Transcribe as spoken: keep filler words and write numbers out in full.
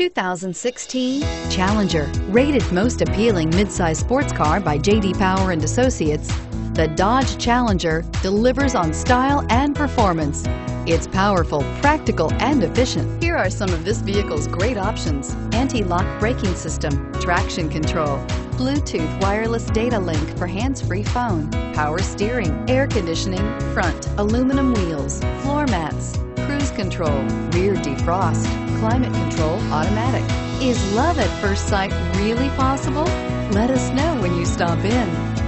two thousand sixteen Challenger, rated most appealing midsize sports car by J D Power and Associates, the Dodge Challenger delivers on style and performance. It's powerful, practical, and efficient. Here are some of this vehicle's great options: anti-lock braking system, traction control, Bluetooth wireless data link for hands-free phone, power steering, air conditioning, front aluminum wheels, floor mats, cruise control, rear defrost, climate control automatic. Is love at first sight really possible? Let us know when you stop in.